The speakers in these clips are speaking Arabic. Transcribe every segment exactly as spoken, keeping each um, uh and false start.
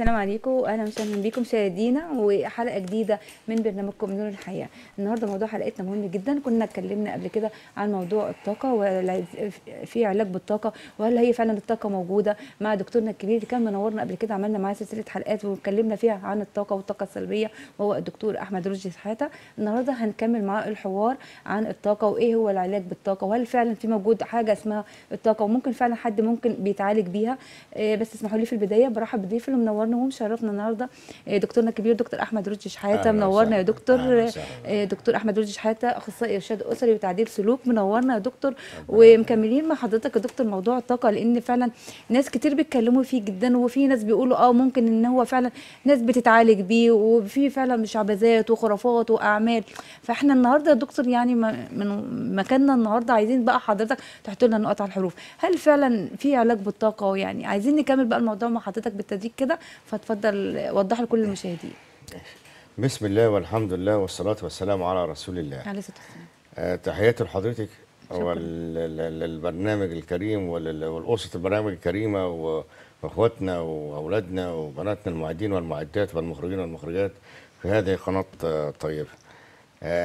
السلام عليكم واهلا وسهلا بكم مشاهدينا وحلقه جديده من برنامجكم نور الحياه. النهارده موضوع حلقتنا مهم جدا، كنا اتكلمنا قبل كده عن موضوع الطاقه وفي علاج بالطاقه وهل هي فعلا الطاقه موجوده مع دكتورنا الكبير اللي كان منورنا قبل كده، عملنا معاه سلسله حلقات واتكلمنا فيها عن الطاقه والطاقه السلبيه وهو الدكتور احمد رشدي شحاته. النهارده هنكمل معاه الحوار عن الطاقه وايه هو العلاج بالطاقه وهل فعلا في موجود حاجه اسمها الطاقه وممكن فعلا حد ممكن بيتعالج بيها. بس اسمحوا لي في البدايه برحب بضيفي اللي منورنا ومشرفنا النهارده دكتورنا الكبير دكتور احمد رشدي شحاته. منورنا يا دكتور. دكتور احمد رشدي شحاته اخصائي ارشاد اسري وتعديل سلوك. منورنا يا دكتور. ومكملين مع حضرتك يا دكتور موضوع الطاقه، لان فعلا ناس كتير بيتكلموا فيه جدا، وفي ناس بيقولوا اه ممكن ان هو فعلا ناس بتتعالج بيه، وفي فعلا مشعبذات وخرافات واعمال. فاحنا النهارده يا دكتور يعني من مكاننا النهارده عايزين بقى حضرتك تحط لنا نقط على الحروف، هل فعلا في علاج بالطاقه؟ يعني عايزين نكمل بقى الموضوع مع حضرتك بالتدريج كده، فتفضل وضح لكل المشاهدين. بسم الله والحمد لله والصلاه والسلام على رسول الله. عليه الصلاه والسلام. تحياتي لحضرتك وللبرنامج الكريم والأسرة البرنامج الكريمه واخواتنا واولادنا وبناتنا المعدين والمعدات والمخرجين والمخرجات في هذه القناه الطيبه.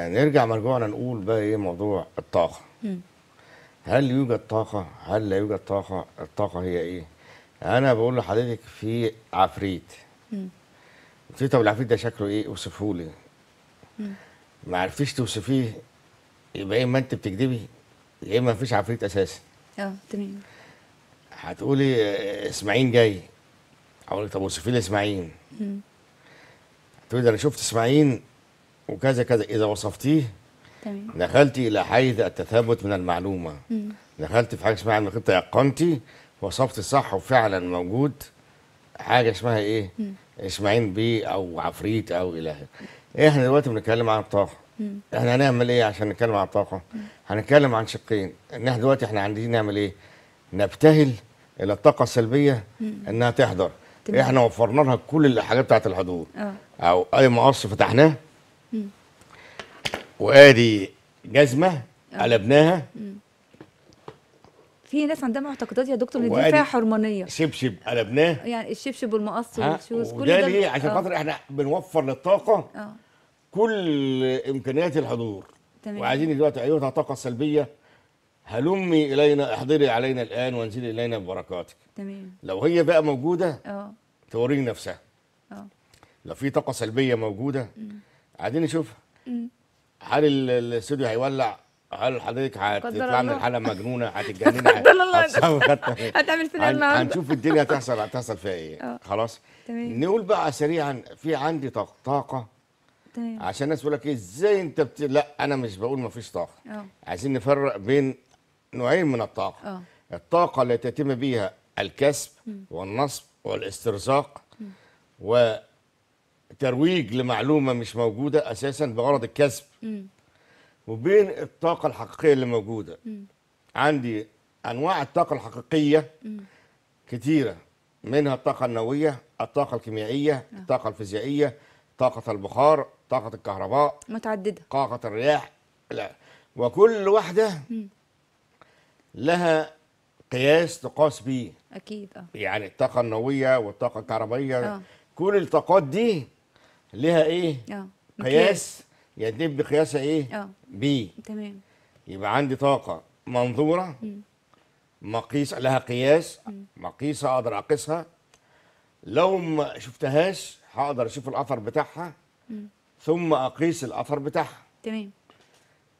نرجع مرجوعنا نقول بقى ايه موضوع الطاقه. م. هل يوجد طاقه؟ هل لا يوجد طاقه؟ الطاقه هي ايه؟ أنا بقول لحضرتك في عفريت. قلت طب العفريت ده شكله إيه؟ أوصفه لي. ما عرفتيش توصفيه يبقى يا إما أنت بتكدبي يا إما مفيش عفريت أساسًا. أه تمام. هتقولي إسماعيل جاي. أقول لك طب وصفي لي إسماعيل. هتقولي ده أنا شفت إسماعيل وكذا كذا. إذا وصفتيه تمام دخلتي إلى حيز التثبت من المعلومة. مم. دخلت في حاجة اسمها إنك أنت يقنتي وصفت صح وفعلا موجود حاجه اسمها ايه؟ اسماعيل بيه او عفريت او الهي. احنا دلوقتي بنتكلم عن الطاقه. مم. احنا هنعمل ايه عشان نتكلم عن الطاقه؟ مم. هنتكلم عن شقين، ان احنا دلوقتي احنا عايزين نعمل ايه؟ نبتهل الى الطاقه السلبيه. مم. انها تحضر. تمام. احنا وفرنا لها كل الحاجات بتاعت الحضور. أوه. او اي مقص فتحناه. مم. وادي جزمه قلبناها. في ناس عندها معتقدات يا دكتور ان دي فيها حرمانيه. شبشب قلبناه، يعني الشبشب والمقص والشوز كل ده. وده ليه؟ عشان خاطر احنا بنوفر للطاقه أوه. كل امكانيات الحضور. تمام. وعايزين دلوقتي ايها الطاقه السلبيه هلمي الينا، احضري علينا الان وانزلي الينا ببركاتك. تمام. لو هي بقى موجوده اه توريني نفسها. اه لو في طاقه سلبيه موجوده عايزين نشوفها. هل الاستوديو هيولع؟ هل حضرتك هتطلع من الحلقه مجنونه؟ هتتجنني؟ قدر الله. هتعمل فينا النهارده هنشوف الدنيا هتحصل هتحصل فيها ايه. أوه. خلاص تمام. نقول بقى سريعا في عندي طاقه. تمام. عشان الناس تقول لك ايه ازاي انت بت... لا انا مش بقول ما فيش طاقه. أوه. عايزين نفرق بين نوعين من الطاقه. أوه. الطاقه اللي تتم بيها الكسب م. والنصب والاسترزاق م. وترويج لمعلومه مش موجوده اساسا بغرض الكسب. م. وبين الطاقة الحقيقية اللي موجودة. م. عندي أنواع الطاقة الحقيقية م. كتيرة، منها الطاقة النووية، الطاقة الكيميائية، أه. الطاقة الفيزيائية، طاقة البخار، طاقة الكهرباء متعددة، طاقة الرياح. لا وكل واحدة م. لها قياس تقاس بيه. أكيد. أه. يعني الطاقة النووية والطاقة الكهربائية أه. كل الطاقات دي لها إيه؟ أه. قياس يتم بقياسها ايه؟ اه بي. تمام. يبقى عندي طاقه منظوره م. مقيس لها قياس مقيسه اقدر اقيسها، لو ما شفتهاش هقدر اشوف الاثر بتاعها م. ثم اقيس الاثر بتاعها. تمام.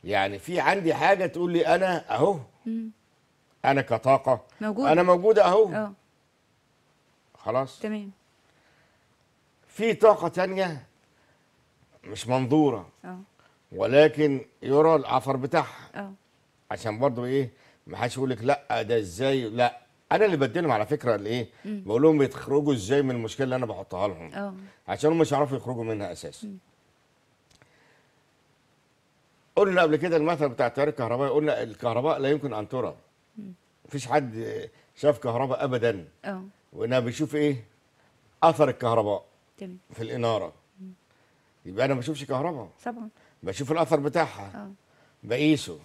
يعني في عندي حاجه تقول لي انا اهو م. انا كطاقه موجود. انا موجوده اهو. اه خلاص تمام. في طاقه ثانيه مش منظوره أوه. ولكن يرى العفر بتاعها. عشان برضو ايه ما حدش يقول لك لا ده ازاي، لا انا اللي بديلهم على فكره الايه، بقول لهم بيتخرجوا ازاي من المشكله اللي انا بحطها لهم أوه. عشان هم مش هيعرفوا يخرجوا منها اساسا. قلنا قبل كده المثل بتاع التيار الكهربائي، قلنا الكهرباء لا يمكن ان ترى، مفيش حد شاف كهرباء ابدا اه وانا بشوف ايه اثر الكهرباء تمام في الاناره، يبقى انا ما بشوفش كهرباء طبعا، بشوف الاثر بتاعها اه بقيسه،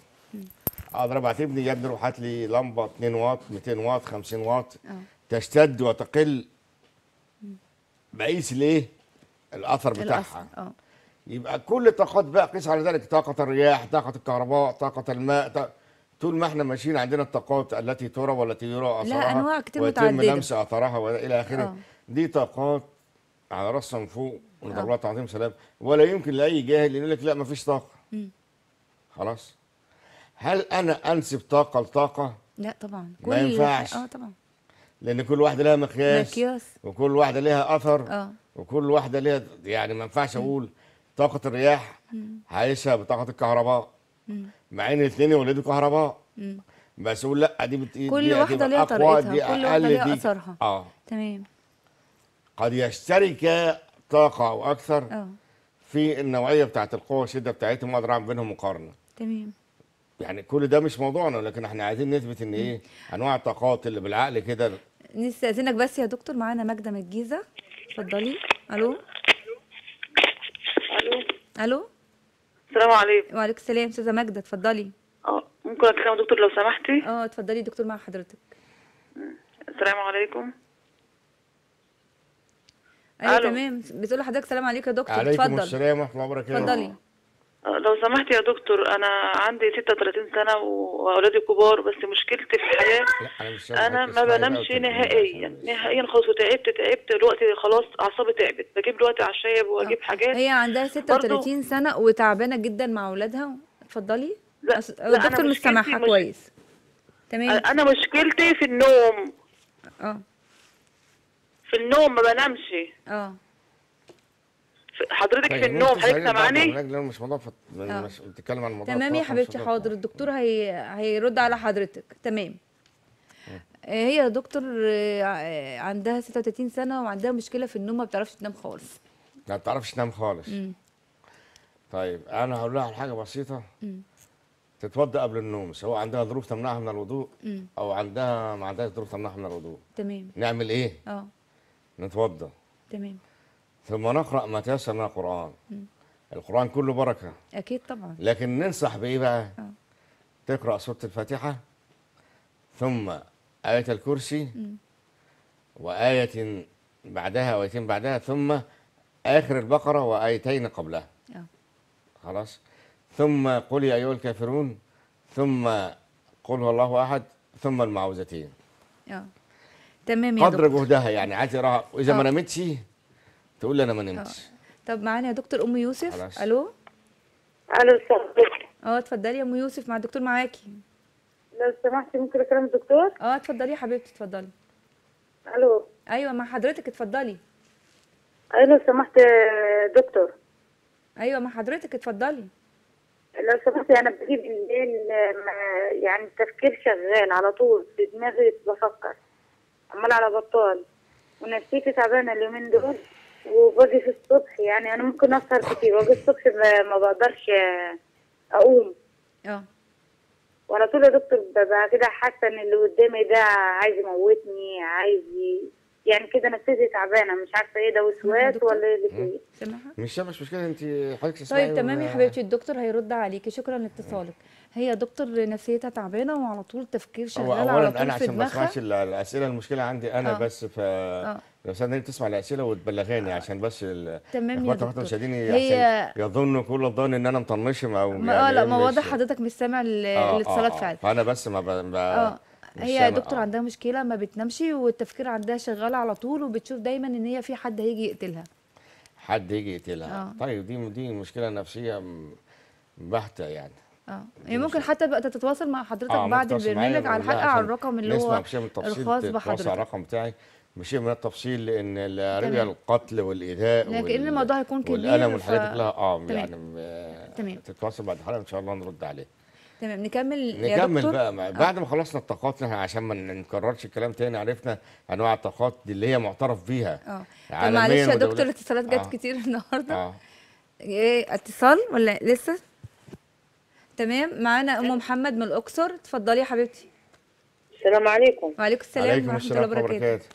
اقدر ابعت ابني يا ابني روح هات لي لمبه اتنين واط ميتين واط خمسين واط أوه. تشتد وتقل، بقيس الايه الاثر بتاعها اه يبقى كل طاقات بقى قيس على ذلك، طاقه الرياح، طاقه الكهرباء، طاقه الماء، طاقة طول ما احنا ماشيين عندنا الطاقات التي ترى والتي يرى اثرها، لا انواع كتير متعدده، ويتم لمس اثرها والى اخره أوه. دي طاقات على راسها من فوق ونضرب لها تعظيم سلام، ولا يمكن لاي جاهل يقول لك لا ما فيش طاقه م. خلاص، هل انا انسب طاقه لطاقه؟ لا طبعا، ما ينفعش اه طبعا، لان كل واحده لها مقياس مقياس وكل واحده لها اثر اه وكل واحده لها، يعني ما ينفعش اقول طاقه الرياح هيساوي بطاقه الكهرباء م. مع ان الاثنين يولدوا كهرباء م. بس اقول لا دي بت... كل واحده ليها طريقتها، دي كل واحده ليها اثرها اه تمام. قد يشترك طاقه او اكثر أوه. في النوعيه بتاعه القوه والشده بتاعتهم، واقدر اعمل بينهم مقارنه تمام. يعني كل ده مش موضوعنا، لكن احنا عايزين نثبت ان ايه انواع الطاقات اللي بالعقل كده. نستأذنك بس يا دكتور، معانا ماجده من الجيزه، اتفضلي. الو الو الو، السلام عليكم. وعليكم السلام استاذه ماجده، اتفضلي. اه ممكن اتكلم يا دكتور لو سمحتي؟ اه اتفضلي يا دكتور، مع حضرتك. السلام عليكم. ايوه تمام، بتقول لحضرتك السلام عليكم يا دكتور. اتفضل. عليكم السلام ورحمه الله وبركاته. اتفضلي لو سمحتي يا دكتور. انا عندي ستة وتلاتين سنة واولادي كبار، بس مشكلتي في الحياه انا, أنا ما بنامش نهائيا نهائيا خالص، وتعبت تعبت دلوقتي خلاص، اعصابي تعبت، بجيب دلوقتي عشايب واجيب أوه. حاجات. هي عندها ستة وتلاتين سنة وتعبانه جدا مع اولادها. اتفضلي. لا الدكتور مش سامعها كويس. تمام. انا مشكلتي في النوم اه في النوم ما بنامش اه حضرتك. في النوم حضرتك سامعاني؟ لا مش موضوع، مش بتتكلم عن موضوع. تمام يا حبيبتي، حاضر. الدكتور هي... هيرد على حضرتك. تمام. هي يا دكتور عندها ستة وتلاتين سنة وعندها مشكله في النوم، ما بتعرفش تنام خالص. ما بتعرفش تنام خالص. مم. طيب انا هقول لها على حاجه بسيطه. مم. تتوضى قبل النوم، سواء عندها ظروف تمنعها من الوضوء مم. او عندها ما عندهاش ظروف تمنعها من الوضوء. تمام. نعمل ايه؟ اه نتوضى. تمام. ثم نقرأ ما تيسر من القرآن. مم. القرآن كله بركة. أكيد طبعا. لكن ننصح بإيه بقى؟ أوه. تقرأ سورة الفاتحة، ثم آية الكرسي، مم. وآية بعدها وآيتين بعدها، ثم آخر البقرة وآيتين قبلها. أوه. خلاص؟ ثم قل يا أيها الكافرون، ثم قل هو الله أحد، ثم المعوذتين. أوه. تمام يا دكتور. قدر جهدها يعني، عايز تقراها، وإذا ما نامتش تقول لي انا ما نمتش. طب معانا يا دكتور ام يوسف. خلاص. الو الو السلام عليكم. اه اتفضلي يا ام يوسف، مع الدكتور معاكي. لو سمحتي ممكن اكلم الدكتور؟ اه اتفضلي يا حبيبتي، اتفضلي. الو ايوه مع حضرتك، اتفضلي. ايوه لو سمحت دكتور. ايوه مع حضرتك، اتفضلي. لو سمحتي انا بجيب الليل يعني التفكير شغال على طول في دماغي، بفكر عمال على بطال، ونفسيتي تعبانه اليومين دول، وباجي في الصبح يعني انا ممكن اسهر كتير واجي الصبح ما بقدرش اقوم. اه وعلى طول يا دكتور ببقى كده حاسه ان اللي قدامي ده عايز يموتني، عايز يعني كده نفسيتي تعبانه، مش عارفه ايه ده، وسواس ولا ايه؟ مش مش مشكله، انت حضرتك تسمعي. طيب تمام يا حبيبتي، الدكتور هيرد عليكي. شكرا لاتصالك. هي دكتور نفسيتها تعبانه وعلى طول تفكير شغال على طول. اولا انا عشان ما اسمعش الاسئله، المشكله عندي انا. أوه. بس ف أوه. لو سنة تسمع الاسئله وتبلغاني، عشان بس تمام يا دكتور. هي يظن كل الظن ان انا مطنشم او ما يعني لا ما واضح حضرتك مش سامع الاتصالات فعلا، فانا بس ما ب... ب... هي يا دكتور أوه. عندها مشكله ما بتنامش، والتفكير عندها شغال على طول، وبتشوف دايما ان هي في حد هيجي يقتلها. حد هيجي يقتلها. أوه. طيب دي دي مشكله نفسيه بحته يعني. اه هي ممكن حتى بقى تتواصل مع حضرتك بعد البرنامج على الحلقه، على الرقم اللي هو الخاص بحضرتك. على الرقم بتاعي مشي من التفصيل، لان رجع القتل والايذاء لكن الموضوع هيكون كبير والالم والحاجات دي كلها. اه يعني تمام. تتواصل بعد الحلقه ان شاء الله نرد عليه. تمام. نكمل يا نكمل دكتور. بقى آه. بعد ما خلصنا الطاقات عشان ما نكررش الكلام تاني، عرفنا انواع الطاقات دي اللي هي معترف بيها اه. طب معلش يا دكتور الاتصالات جت آه. كتير النهارده اه. ايه اتصال ولا لسه؟ تمام. معانا ام محمد من الاقصر، اتفضلي يا حبيبتي. السلام عليكم. وعليكم السلام ورحمه الله وبركاته.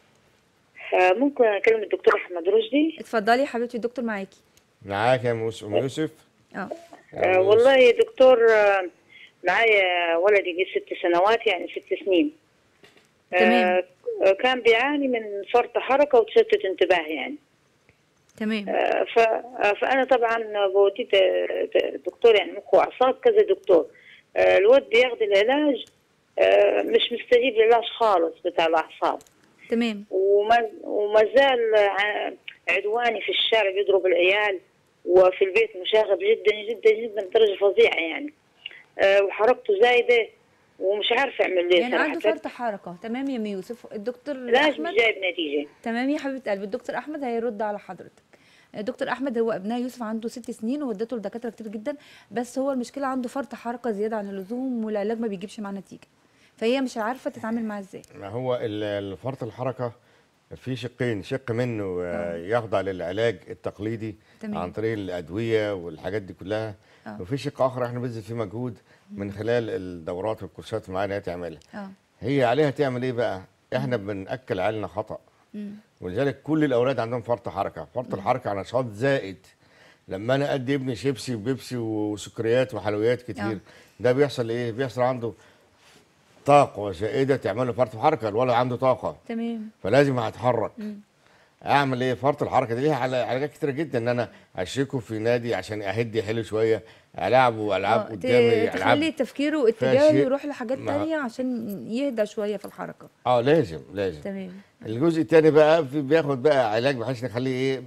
ممكن اكلم الدكتور احمد رشدي؟ اتفضلي يا حبيبتي الدكتور معاكي. معاك يا ام يوسف. اه والله يا دكتور معايا ولدي جه ست سنوات يعني ست سنين. تمام. آه كان بيعاني من فرط حركه وتشتت انتباه يعني. تمام. آه فانا طبعا بوديه دكتور يعني مخ واعصاب كذا دكتور. آه الواد بياخد العلاج آه مش مستجيب للعلاج خالص بتاع الاعصاب. تمام. وما وما زال عدواني في الشارع، بيضرب العيال، وفي البيت مشاغب جدا جدا جدا بدرجه فظيعه يعني. أه وحركته زايده ومش عارفه اعمل ايه يعني. عنده فرط حركه. تمام يا ام يوسف. الدكتور احمد مش جايب نتيجه. تمام يا حبيبه قلبي. الدكتور احمد هيرد على حضرتك. دكتور احمد هو ابنها يوسف عنده ست سنين وودته لدكاتره كتير جدا، بس هو المشكله عنده فرط حركه زياده عن اللزوم والعلاج ما بيجيبش معاه نتيجه، فهي مش عارفه تتعامل معاه ازاي. ما هو الفرط الحركه في شقين، شق منه يخضع للعلاج التقليدي تمام. عن طريق الادويه والحاجات دي كلها أوه. وفي شق اخر احنا بنبذل فيه مجهود من خلال الدورات والكورسات معانا هي تعملها. أوه. هي عليها تعمل ايه بقى؟ احنا بناكل عيالنا خطا، ولذلك كل الاولاد عندهم فرط حركه، فرط الحركه على نشاط زائد. لما انا ادي ابني شيبسي وبيبسي وسكريات وحلويات كتير أوه. ده بيحصل ايه؟ بيحصل عنده طاقة زائدة تعمل له فرط حركة، الولد عنده طاقة. تمام. فلازم هيتحرك. أعمل إيه؟ فرط الحركة دي ليها علاجات كتيرة جدا، إن أنا أشركه في نادي عشان أهدي حلو شوية، ألعبه ألعاب قدامي، ألعاب تخلي تفكيره واتجاهه يروح لحاجات تانية عشان يهدى شوية في الحركة. أه لازم لازم. تمام. الجزء التاني بقى بياخد بقى علاج بحيث نخليه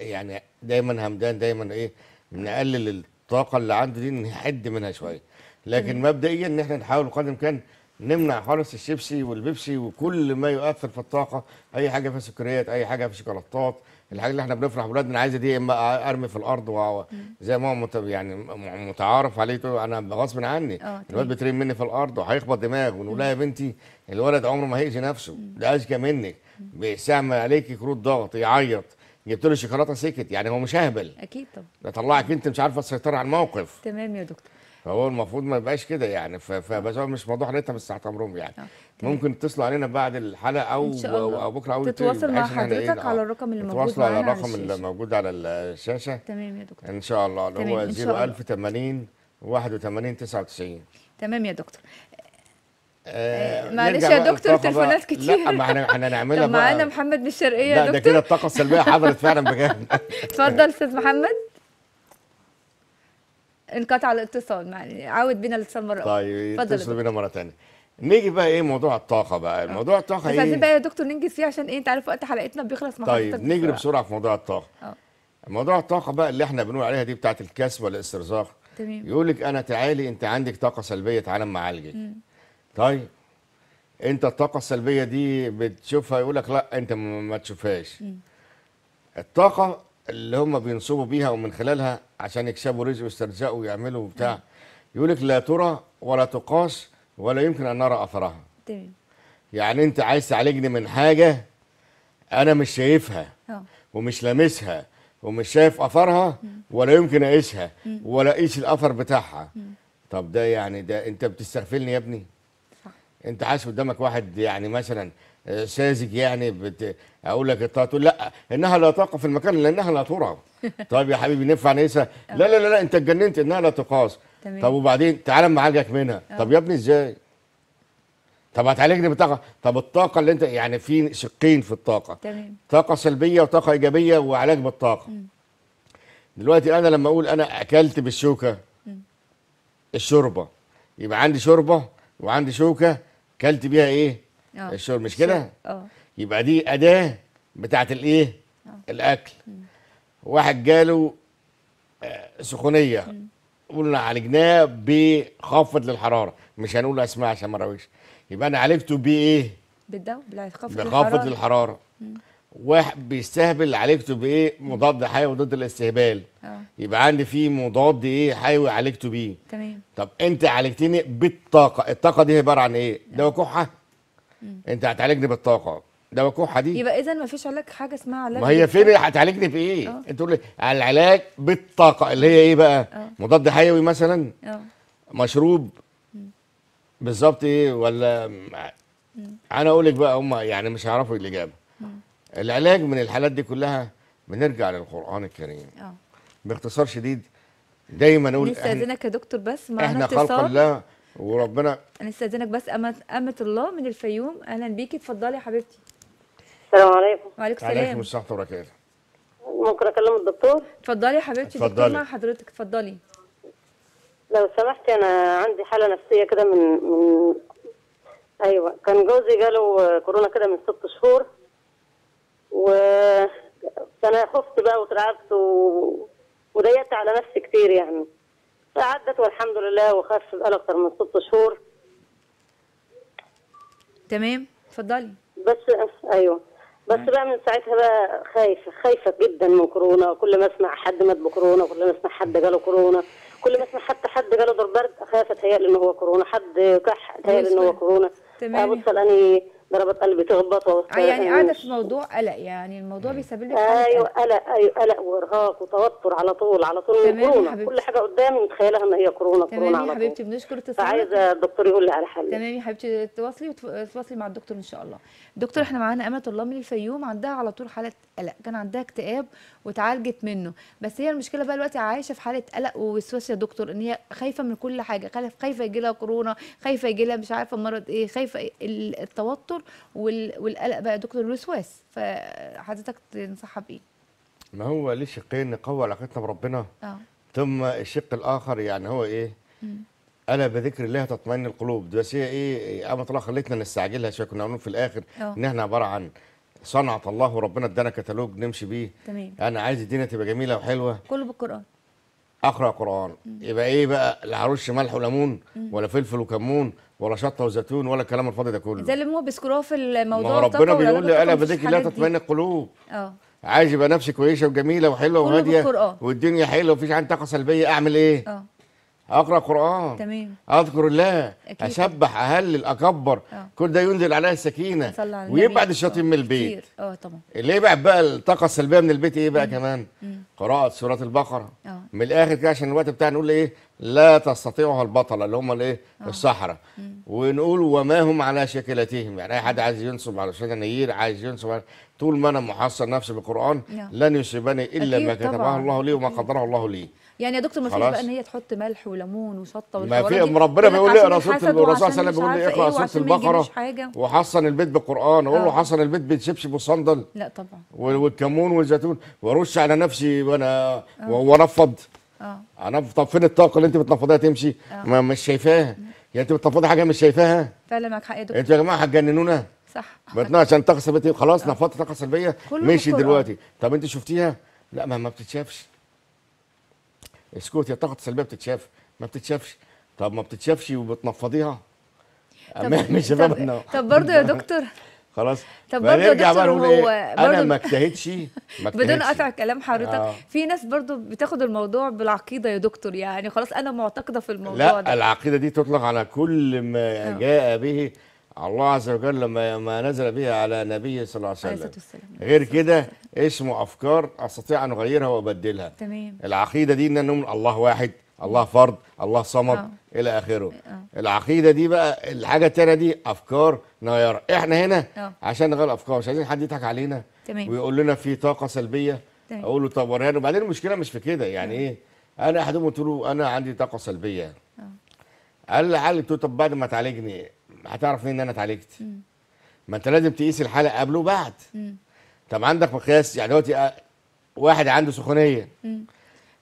إيه يعني دايما همدان، دايما إيه نقلل الطاقة اللي عنده دي نحد منها شوية. لكن مبدئيا ان احنا نحاول بقدر الامكان نمنع خالص الشيبسي والبيبسي وكل ما يؤثر في الطاقه، اي حاجه فيها سكريات، اي حاجه فيها شوكولاتات، الحاجه اللي احنا بنفرح باولادنا عايزه دي، اما ارمي في الارض زي ما هو يعني متعارف عليه، انا غصب عني الولد بيترمي مني في الارض وهيخبط دماغه، ونقول لها يا بنتي الولد عمره ما هيأذي نفسه، ده اذكى منك، بيستعمل عليكي كروت ضغط، يعيط، جبت له شوكولاته سكت، يعني هو مش اهبل. اكيد طبعا. ده طلعك انت مش عارفه تسيطري على الموقف. تمام يا دكتور. فهو المفروض ما يبقاش كده يعني، فبس هو مش موضوع حلقتها بس تحت امرهم يعني. ممكن تتصلوا علينا بعد الحلقه او او بكره او تتواصل مع حضرتك على الرقم اللي موجود معانا على الشاشه. الرقم اللي موجود على الشاشه. تمام يا دكتور. ان شاء الله اللي هو صفر واحد ثمانين واحد وثمانين تسعة وتسعين. تمام يا دكتور. آه معلش يا دكتور تليفونات كتير. لا ما احنا هنعملها. طب معانا محمد من الشرقيه يا دكتور. لا ده كده الطاقه السلبيه حضرت فعلا بجد. اتفضل استاذ محمد. انقطع الاتصال، يعني عاود بينا الاتصال مره اخرى. طيب اتصل بينا مره ثانيه. نيجي بقى ايه موضوع الطاقه بقى، موضوع الطاقه ايه؟ بس عايزين بقى يا دكتور ننجز فيه عشان ايه انت عارف وقت حلقتنا بيخلص مع حضرتك. طيب نجري بسرعه في موضوع الطاقه. اه موضوع الطاقه بقى اللي احنا بنقول عليها دي بتاعه الكسب والاسترزاق. تمام. يقول لك انا تعالي انت عندك طاقه سلبيه تعالى اما اعالجك. طيب انت الطاقه السلبيه دي بتشوفها يقول لك لا انت ما تشوفهاش. الطاقه اللي هم بينصبوا بيها ومن خلالها عشان يكسبوا رزق ويسترزقوا ويعملوا وبتاع، يقول لك لا ترى ولا تقاس ولا يمكن ان نرى اثرها. تمام. يعني انت عايز تعالجني من حاجه انا مش شايفها أوه. ومش لامسها ومش شايف اثرها ولا يمكن اقيسها ولا اقيس الاثر بتاعها. مم. طب ده يعني ده انت بتستغفلني يا ابني؟ صح. انت عايز قدامك واحد يعني مثلا ساذج يعني بت... اقول لك الطاقه تقول لا انها لا طاقه في المكان لانها لا ترى. طيب يا حبيبي ننفع نقيسها؟ لا لا لا لا انت اتجننت انها لا تقاس. طب وبعدين تعالى اما اعالجك منها. أوه. طب يا ابني ازاي؟ طب هتعالجني بالطاقه؟ طب الطاقه اللي انت يعني في شقين في الطاقه. تمام. طاقه سلبيه وطاقه ايجابيه وعلاج بالطاقه. م. دلوقتي انا لما اقول انا اكلت بالشوكه م. الشوربه، يبقى عندي شوربه وعندي شوكه كلت بيها ايه؟ أوه. الشرب مش كده؟ اه يبقى دي أداة بتاعت الإيه؟ الأكل. م. واحد جاله سخونية م. قلنا عالجناه بخفض للحرارة، مش هنقول أسماء عشان ما نراويش، يبقى أنا عالجته بإيه؟ بالدواء بخفض للحرارة. م. واحد بيستهبل علاجته بايه؟ مضاد حيوي ضد الاستهبال. اه يبقى عندي فيه مضاد ايه حيوي عالجته بيه. تمام. طب انت عالجتني بالطاقه، الطاقه دي عباره عن ايه؟ دواء كحه. انت هتعالجني بالطاقه، دواء كحه دي. يبقى اذا ما فيش علاج، حاجه اسمها علاج. ما هي فين هتعالجني بايه؟ أوه. انت تقول لي على العلاج بالطاقه اللي هي ايه بقى؟ أوه. مضاد حيوي مثلا؟ اه مشروب بالظبط ايه ولا مم. انا اقول لك بقى هم يعني مش هيعرفوا الاجابه. العلاج من الحالات دي كلها بنرجع للقرآن الكريم. اه باختصار شديد دايما نقول نستأذنك يا دكتور بس معانا احنا خلق الله وربنا. نستأذنك بس أمة الله من الفيوم. أهلا بيكي، اتفضلي يا حبيبتي. السلام عليكم. وعليكم السلام. وعليكم السلام ورحمة الله وبركاته. ممكن أكلم الدكتور؟ اتفضلي يا حبيبتي. اتفضلي مع حضرتك، اتفضلي. لو سمحتي أنا عندي حالة نفسية كده من من أيوه كان جوزي جاله كورونا كده من ست شهور. و انا خفت بقى وترعبت و... وضيقت على نفسي كتير يعني. فعدت والحمد لله وخف بقى اكتر من ست شهور. تمام، اتفضلي. بس ايوه بس مم. بقى من ساعتها بقى خايفه خايفه جدا من كورونا. كل ما اسمع حد مات بكورونا، كل ما اسمع حد جاله كورونا، كل ما اسمع حتى حد جاله دور برد اخاف اتهيألي ان هو كورونا، حد كح اتهيألي ان هو كورونا. تمام. ابص لاني ضربات قلبي تخبط يعني قاعده في موضوع قلق، يعني الموضوع بيسبب لك ايوه قلق ايوه قلق وارهاق وتوتر على طول على طول من كورونا. كل حاجه قدامي متخيلها ان هي كورونا كورونا. تمام يا حبيبتي، بنشكر اتصالك. فعايزه الدكتور يقول لي على حل. تمام يا حبيبتي، تواصلي وتواصلي مع الدكتور ان شاء الله. دكتور احنا معانا امانه الله من الفيوم، عندها على طول حاله قلق، كان عندها اكتئاب وتعالجت منه، بس هي المشكله بقى دلوقتي عايشه في حاله قلق ووسواس يا دكتور، ان هي خايفه من كل حاجه، خايفه يجي لها كورونا، خايفه يجي لها مش عارفه مرض ايه، خايفه. التوتر والقلق بقى دكتور الوسواس، فحضرتك تنصحها بايه؟ ما هو ليه شقين، نقوي علاقتنا بربنا اه ثم الشق الاخر يعني هو ايه؟ الا بذكر الله تطمئن القلوب. بس هي ايه؟ أما طلع خلتنا نستعجلها شويه، كنا هنقول في الاخر أوه. ان احنا عباره عن صنعه الله وربنا ادانا كتالوج نمشي بيه. تمام. انا عايز الدنيا تبقى جميله وحلوه كله بالقران، اقرا قران. مم. يبقى ايه بقى؟ لا هرش ملح وليمون ولا فلفل وكمون ولا شطه وزيتون ولا الكلام الفاضي ده كله زي اللي هم بيذكروه في الموضوع. ما ربنا بيقول لي الا بذكر الله تطمئن القلوب. اه عايز يبقى نفسي كويسه وجميله وحلوه وهاديه والدنيا حلوه ومفيش عندي طاقه سلبيه، اعمل ايه؟ اه اقرا قران. تمام. اذكر الله، اسبح، اهلل، اكبر. أوه. كل ده ينزل عليها السكينه على ويبعد الشياطين من البيت. اه طبعا. اللي يبعد بقى الطاقه السلبيه من البيت ايه بقى؟ مم. كمان مم. قراءه سوره البقره. أوه. من الاخر كده عشان الوقت بتاعنا نقول ايه؟ لا تستطيعها البطله اللي هم الايه؟ الصحراء. ونقول وما هم على شكلتهم، يعني اي حد عايز ينصب على الاستاذه نير، عايز ينصب على... طول ما انا محصن نفسي بالقران لن يصيبني الا ما كتبه الله لي وما قدره الله لي. يعني يا دكتور ما فيش بقى ان هي تحط ملح وليمون وشطه والحوارات دي؟ ما في، ربنا بيقول لي اقرا سوره البقره، صلى الله عليه وسلم بيقول لي اقرا سوره البقره وحصن البيت بالقران، اقول له حصن البيت بالشبشب والصندل. لا طبعا. والكمون والزيتون وارش على نفسي وانا وارفض. اه انا طب فين الطاقه اللي انت بتنفضيها تمشي؟ ما مش شايفاها. يعني انت بتنفضي حاجه مش شايفاها. فعلا معاك حق يا دكتور. انتوا يا جماعه هتجننونا. صح. ما عشان طاقه سلبيه خلاص نفضت طاقه سلبيه مشي دلوقتي. طب انت شفتيها؟ لا ما ما بتتشافش. اسكت، يا الطاقه السلبيه بتتشاف؟ ما بتتشافش. طب ما بتتشافش وبتنفضيها؟ مش شبابنا. طب برضه يا دكتور خلاص. طب برضه يا دكتور هو انا ما اجتهدتش بدون قطع كلام حضرتك. آه. في ناس برضه بتاخد الموضوع بالعقيده يا دكتور، يعني خلاص انا معتقده في الموضوع لا ده. العقيده دي تطلق على كل ما آه. جاء به الله عز وجل لما ما نزل به على نبيه صلى الله عليه وسلم. غير كده اسمه افكار استطيع ان اغيرها وابدلها. تمام. العقيده دي ان الله واحد، الله فرد، الله صمد أوه. الى اخره. أوه. العقيده دي بقى الحاجه الثانيه دي افكار نغيرها، احنا هنا أوه. عشان نغير افكار، مش عايزين حد يضحك علينا. تمام. ويقول لنا في طاقه سلبيه. تمام. اقول له طب وريها له. وبعدين المشكله مش في كده يعني. أوه. ايه انا احد قلت له انا عندي طاقه سلبيه. أوه. قال لي حل. قلت له طب بعد ما تعالجني هتعرف منين ان انا اتعالجت؟ ما انت لازم تقيس الحاله قبل وبعد. مم. طب عندك مقياس، يعني دلوقتي واحد عنده سخونيه،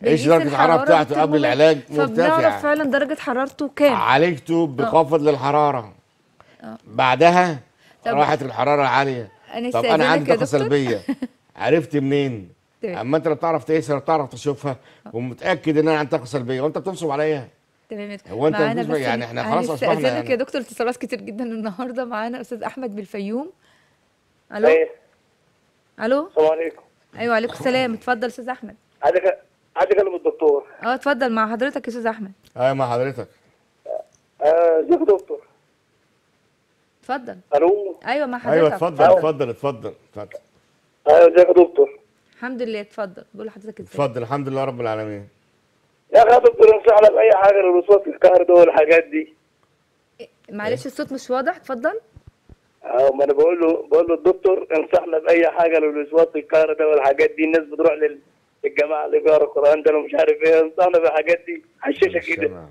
ايش درجه الحراره بتاعته قبل العلاج؟ مرتفعه، فبنعرف فعلا درجه حرارته كام. عالجته بخفض للحراره. أوه. بعدها راحت الحراره عاليه. أنا طب انا عندي طاقه سلبيه عرفت منين؟ اما انت لا بتعرف تقيسها ولا بتعرف تشوفها ومتاكد ان انا عندي طاقه سلبيه وانت بتنصب عليا. تمام. هو انت يعني احنا خلاص اصبحنا استاذنك يعني. يا دكتور اتصالات كتير جدا النهارده. معانا استاذ احمد بالفيوم. الو. ايه الو. السلام عليكم. ايوه وعليكم السلام، اتفضل استاذ احمد. عايز عايز اكلم الدكتور. اه اتفضل، مع حضرتك يا استاذ احمد. ايوه مع حضرتك. ازيك يا دكتور؟ اتفضل. الو. ايوه مع حضرتك. ايوه اتفضل اتفضل اتفضل اتفضل. ايوه ازيك يا دكتور؟ الحمد لله. اتفضل، بقول لحضرتك ازاي؟ اتفضل. الحمد لله رب العالمين. يا اخي يا دكتور انصحنا باي حاجه للوصول في القهر ده والحاجات دي. معلش الصوت مش واضح، اتفضل. اه ما انا بقول له بقول له الدكتور انصحنا باي حاجه للوسواس القهري ده والحاجات دي، الناس بتروح للجماعه اللي بيقرا القران ده ومش عارف ايه، انصحنا بالحاجات دي، حششك كده.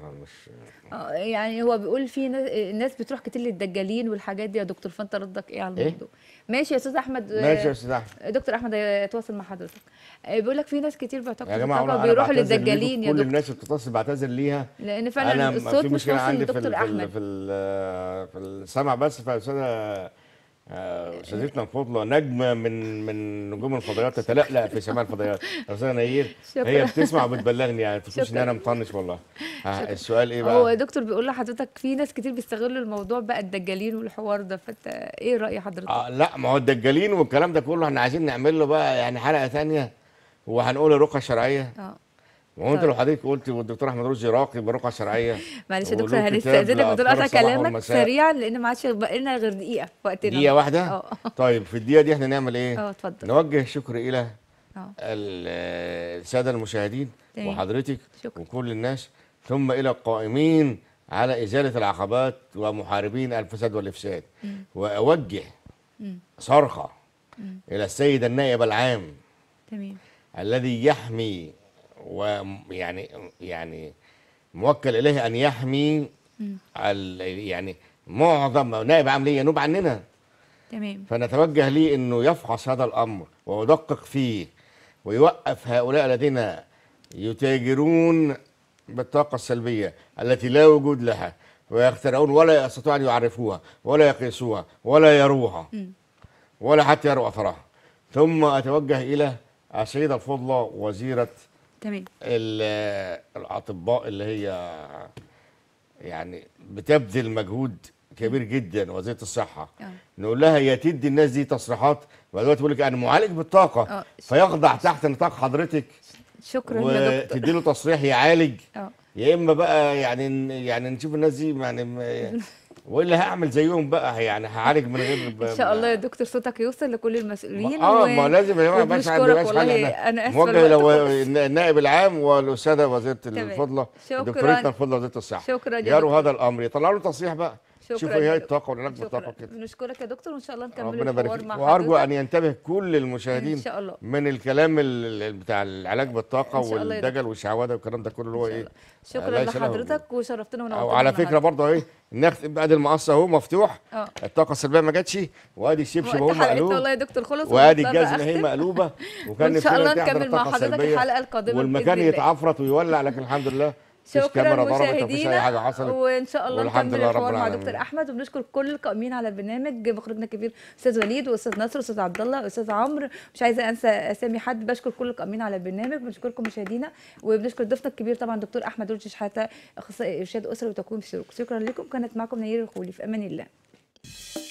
اه يعني هو بيقول في ناس بتروح كتير للدجالين والحاجات دي يا دكتور، فانت ردك ايه على الموضوع؟ إيه؟ ماشي يا استاذ احمد. ماشي يا استاذ احمد. دكتور احمد هيتواصل مع حضرتك. بيقول لك في ناس كتير بيعتقدوا بيروحوا للدجالين يا دكتور. كل الناس بتتصل بعتذر ليها لان فعلا الصوت مش واصل للدكتور احمد في في السمع بس. فالاستاذه استاذتنا فضله نجمه من من نجوم الفضائيات تتلألأ في سماع الفضائيات. الاستاذه نير هي بتسمع وبتبلغني، يعني ما تفتكرش ان انا مطنش والله. السؤال ايه بقى؟ هو دكتور بيقول لحضرتك في ناس كتير بيستغلوا الموضوع بقى الدجالين والحوار ده، فانت ايه راي حضرتك؟ آه لا ما هو الدجالين والكلام ده كله احنا عايزين نعمل له بقى يعني حلقه ثانيه وهنقول الرقى الشرعيه. اه وانت لو حضرتك قلتي والدكتور احمد رشدي راقي بالرقى الشرعيه. معلش يا دكتور هنستاذنك وتقول قطع كلامك سريعا لان ما عادش بقينا غير دقيقه وقتنا. دقيقه واحده؟ اه طيب في الدقيقه دي احنا نعمل ايه؟ اه اتفضل. نوجه الشكر الى الساده المشاهدين وحضرتك وكل الناس، ثم الى القائمين على ازاله العقبات ومحاربين الفساد والافساد. واوجه صرخه الى السيد النائب العام تمام الذي يحمي ويعني يعني موكل اليه ان يحمي يعني معظم نائب عام ليه ينوب عننا تمام، فنتوجه ليه انه يفحص هذا الامر ويدقق فيه ويوقف هؤلاء الذين يتاجرون بالطاقه السلبيه التي لا وجود لها ويخترعون ولا يستطيعون ان يعرفوها ولا يقيسوها ولا يروها ولا حتى يروا اثرها. ثم اتوجه الى السيده الفضله وزيره تمام الاطباء اللي هي يعني بتبذل مجهود كبير جدا، وزيره الصحه أوه. نقول لها يا تدي الناس دي تصريحات ودلوقتي بيقول لك انا معالج بالطاقه أوه. فيخضع تحت نطاق حضرتك. شكرا يا دكتور. وتدي له تصريح يعالج أوه. يا اما بقى يعني يعني نشوف الناس دي يعني والا هعمل زيهم بقى يعني هعالج من غير ان شاء الله يا دكتور صوتك يوصل لكل المسؤولين. اه و... ما لازم يا جماعه مش انا اسف النائب العام والاستاذه وزيره الفضله دكتورتنا الفضله وزيره الصحه شكرا جدا يروا هذا الامر يطلعوا له تصريح بقى شوفوا ايه هي الطاقه ولا نجم الطاقه كده. بنشكرك يا دكتور وان شاء الله نكمل الحوار مع حضرتك وارجو ان ينتبه كل المشاهدين ان شاء الله من الكلام بتاع العلاج بالطاقه والدجل والشعوذه والكلام ده كله اللي هو ايه. شكرا لحضرتك وشرفتنا ونورتنا. وعلى فكره برضه اهي ناخد ادي المقص اهو مفتوح أوه. الطاقه السلبيه ما جاتش وادي الشبشب اهو مقلوب والله يا دكتور خلص وادي الجزمه اهي مقلوبه وكان ان شاء الله نكمل مع حضرتك الحلقه القادمه والمكان يتعفرط ويولع لكن الحمد لله شكرا مشاهدينا وان شاء الله نكمل الحوار مع دكتور احمد. وبنشكر كل القائمين على البرنامج مخرجنا الكبير استاذ وليد واستاذ نصر واستاذ عبد الله واستاذ عمرو، مش عايزه انسى اسامي حد. بشكر كل القائمين على البرنامج، بنشكركم مشاهدينا وبنشكر ضيفنا الكبير طبعا دكتور احمد رشدي شحاته اخصائي ارشاد اسره وتكوين سلوك. شكرا لكم، كانت معكم نيرة الخولي، في امان الله.